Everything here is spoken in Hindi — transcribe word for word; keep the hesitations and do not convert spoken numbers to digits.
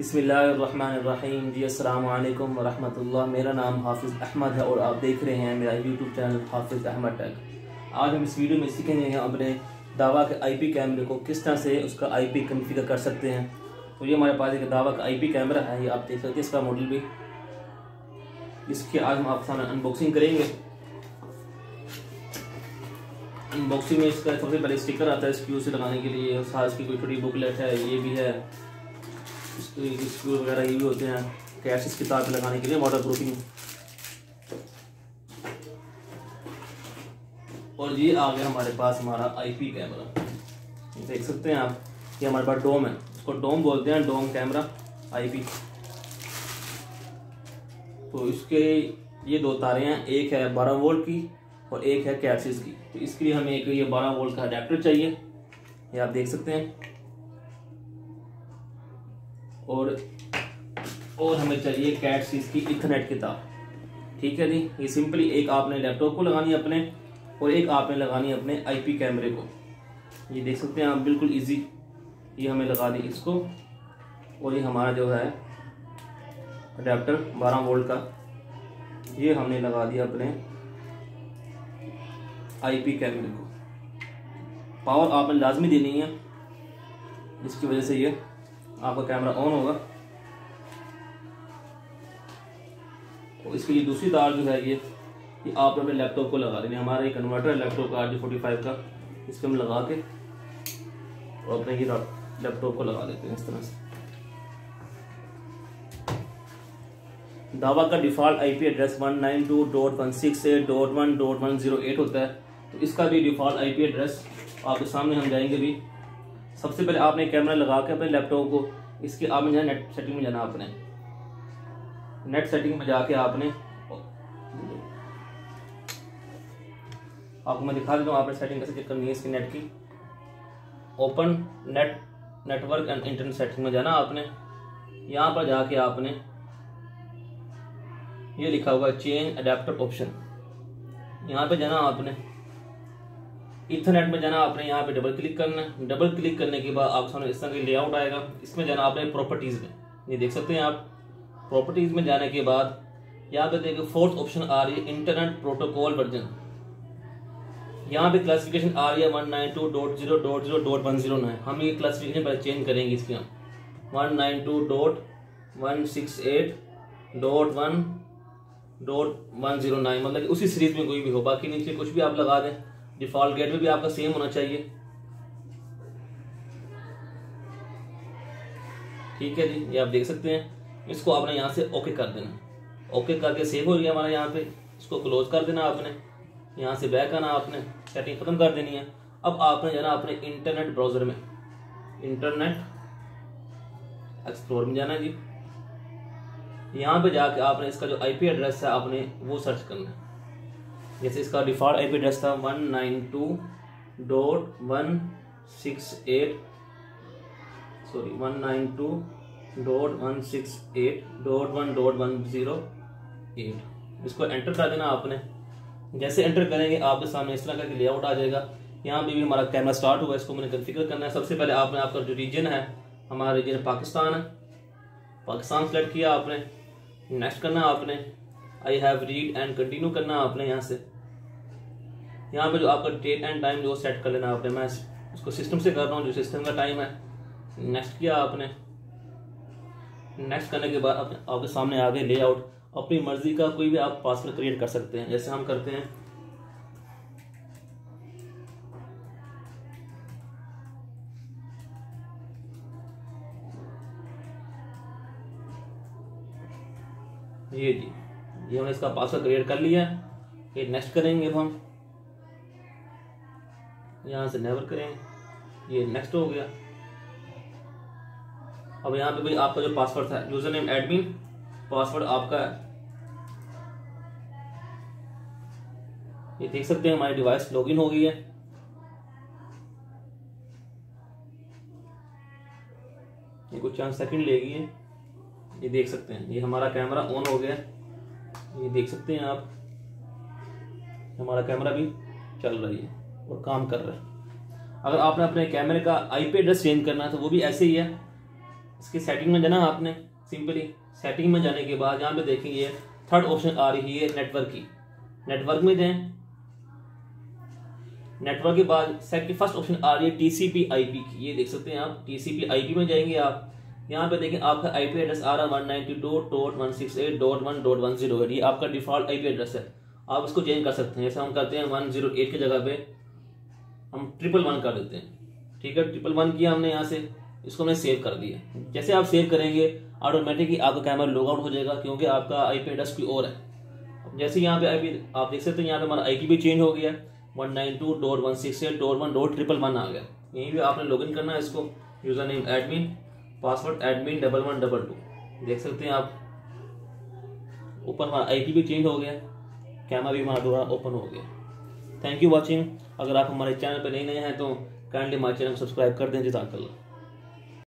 बिस्मिल्लाहिर्रहमानिर्रहीम जी, अस्सलाम वालेकुम वरहमतुल्लाह। मेरा नाम हाफिज़ अहमद है और आप देख रहे हैं मेरा यूट्यूब चैनल हाफिज़ अहमद टेक। आज हम इस वीडियो में सीखेंगे हम अपने दावा के आईपी कैमरे को किस तरह से उसका आईपी कॉन्फ़िगर कर सकते हैं। तो ये हमारे पास एक दावा का आईपी कैमरा है, ये आप देख सकते हैं, इसका मॉडल भी। इसकी आज हम आप सामने अनबॉक्सिंग करेंगे। अनबॉक्सिंग में इसका सबसे पहले स्टिकर आता है स्क्रू से लगाने के लिए, साथ इसकी कोई छोटी बुकलेट है, ये भी है, स्क्रू वगैरह ये भी होते हैं कैश इसकी तार पर लगाने के लिए, वाटर प्रूफिंग। और ये आ गया हमारे पास हमारा आईपी कैमरा, देख सकते हैं आप। ये हमारे पास डोम है, इसको डोम बोलते हैं, डोम कैमरा आईपी। तो इसके ये दो तारें हैं, एक है बारह वोल्ट की और एक है कैप्सिस की। तो इसके लिए हमें एक ये बारह वोल्ट का अडेप्टर चाहिए, ये आप देख सकते हैं। और और हमें चाहिए कैप्सिस की इथरनेट की तार, ठीक है जी। ये सिंपली एक आपने लैपटॉप को लगानी है अपने और एक आपने लगानी है अपने आईपी कैमरे को, ये देख सकते हैं आप, बिल्कुल इजी। ये हमें लगा दी इसको, और ये हमारा जो है अडेप्टर बारह वोल्ट का, ये हमने लगा दिया अपने आईपी कैमरे को। पावर आपने लाजमी देनी है, इसकी वजह से ये आपका कैमरा ऑन होगा। और इसके लिए दूसरी तार जो है ये ये आप अपने लैपटॉप को लगा देनी है। हमारा एक कन्वर्टर लैपटॉप का आर जे फोर्टी फाइव का, इसको हम लगा के और अपने ये लैपटॉप को लगा देते हैं इस तरह से। दावा का default IP address one nine two dot one six eight dot one dot one zero eight होता है, तो इसका भी डिफ़ॉल्ट आईपी एड्रेस आपके सामने हम जाएंगे भी। सबसे पहले आपने कैमरा लगा के अपने लैपटॉप को, इसके आपने जाना नेट सेटिंग में, जाना आपने नेट सेटिंग में जाके आपने आपको मैं दिखा देता हूँ आपने सेटिंग कैसे चेक करनी है इसकी नेट की। Open net network and internet setting में जाना आपने, यहाँ पर जाके आपने ये लिखा हुआ चेंज अडेप्टर ऑप्शन, यहाँ पे जाना आपने। इथरनेट में जाना आपने, यहाँ पे डबल क्लिक करना है। डबल क्लिक करने के बाद आपके सामने इस तरह का लेआउट आएगा, इसमें जाना आपने प्रॉपर्टीज़ में, ये देख सकते हैं आप। प्रॉपर्टीज़ में जाने के बाद यहाँ पे देखिए फोर्थ ऑप्शन आ रही है इंटरनेट प्रोटोकॉल वर्जन, यहाँ पे क्लासिफिकेशन आ रही है one nine two dot zero dot zero dot one zero nine. हम ये क्लासिफिकेशन पहले चेंज करेंगे, इसकी हम one nine two dot one six eight dot one dot one zero nine मतलब कि उसी सीरीज में कोई भी हो, बाकी नीचे कुछ भी आप लगा दें। डिफॉल्ट गेटवे भी आपका सेम होना चाहिए, ठीक है जी। ये आप देख सकते हैं, इसको आपने यहाँ से ओके कर देना। ओके करके सेव हो गया हमारा, यहाँ पे इसको क्लोज कर देना आपने, यहाँ से बैक आना आपने, सेटिंग खत्म कर देनी है। अब आपने जाना अपने इंटरनेट ब्राउजर में, इंटरनेट एक्सप्लोर में जाना जी। यहाँ पे जाके आपने इसका जो आईपी एड्रेस है आपने वो सर्च करना है। जैसे इसका डिफ़ॉल्ट आईपी एड्रेस था one nine two dot one six eight sorry one nine two dot one six eight dot one dot one zero eight, इसको एंटर कर देना आपने। जैसे एंटर करेंगे आपके सामने इस तरह का लेआउट आ जाएगा। यहाँ पे भी हमारा कैमरा स्टार्ट हुआ, इसको मैंने कॉन्फ़िगर करना है। सबसे पहले आपने आपका जो रीजन है, हमारा रीजन पाकिस्तान है, पाकिस्तान सेलेक्ट किया आपने। नेक्स्ट करना आपने, I have read and continue करना आपने यहाँ से। यहाँ पे जो आपका डेट एंड टाइम जो सेट कर लेना आपने, मैं उसको सिस्टम से कर रहा हूँ, जो सिस्टम का टाइम है। नेक्स्ट किया आपने, नेक्स्ट करने के बाद आपने आपके सामने आ गए लेआउट। अपनी मर्जी का कोई भी आप पासवर्ड क्रिएट कर सकते हैं, जैसे हम करते हैं ये जी। ये हमने इसका पासवर्ड क्रिएट कर लिया है, ये नेक्स्ट करेंगे। अब हम यहाँ से नेवर करेंगे, ये नेक्स्ट हो गया। अब यहाँ पे भाई आपका जो पासवर्ड था, यूजर नेम एडमिन, पासवर्ड आपका है, ये देख सकते हैं। हमारी डिवाइस लॉगिन हो गई है, ये कुछ चांस सेकंड लेगी है, ये देख सकते हैं। ये हमारा कैमरा ऑन हो गया, ये देख सकते हैं आप, हमारा कैमरा भी चल रही है और काम कर रहा है। अगर आपने अपने कैमरे का आईपी एड्रेस चेंज करना है तो वो भी ऐसे ही है। इसकी सेटिंग में जाना आपने, सिंपली सेटिंग में जाने के बाद यहाँ पे देखेंगे थर्ड ऑप्शन आ रही है नेटवर्क की, नेटवर्क में जाएं। नेटवर्क के बाद सेकंड फर्स्ट ऑप्शन आ रही है टीसीपी आईपी की, ये देख सकते हैं आप टीसीपी आईपी में जाएंगे आप, यहाँ पे देखें आपका आईपी एड्रेस आ रहा है one ninety two dot one sixty eight dot one dot one zero eight, ये आपका डिफॉल्ट आईपी एड्रेस है। आप इसको चेंज कर सकते हैं, जैसे हम करते हैं वन जीरो एट की जगह पे हम ट्रिपल वन कर देते हैं, ठीक है ट्रिपल वन किया हमने, यहाँ से इसको हमने सेव कर दिया। जैसे आप सेव करेंगे ऑटोमेटिकली आपका कैमरा लॉग आउट हो जाएगा क्योंकि आपका आईपी एड्रेस कोई और है। जैसे यहाँ पे आईपी आप देख सकते हैं, यहाँ पे हमारा आईपी भी चेंज हो गया one nine two dot one six eight dot one dot triple one आ गया। यहीं भी आपने लॉगिन करना है इसको, user name admin, password admin double one double two, देख सकते हैं आप ऊपर हमारा आईपी भी चेंज हो गया, कैमरा भी हमारा दोबारा ओपन हो गया। Thank you watching. अगर आप हमारे चैनल पर नए नए हैं तो काइंडली हमारे चैनल को सब्सक्राइब कर दें। जज़ाकल्लाह।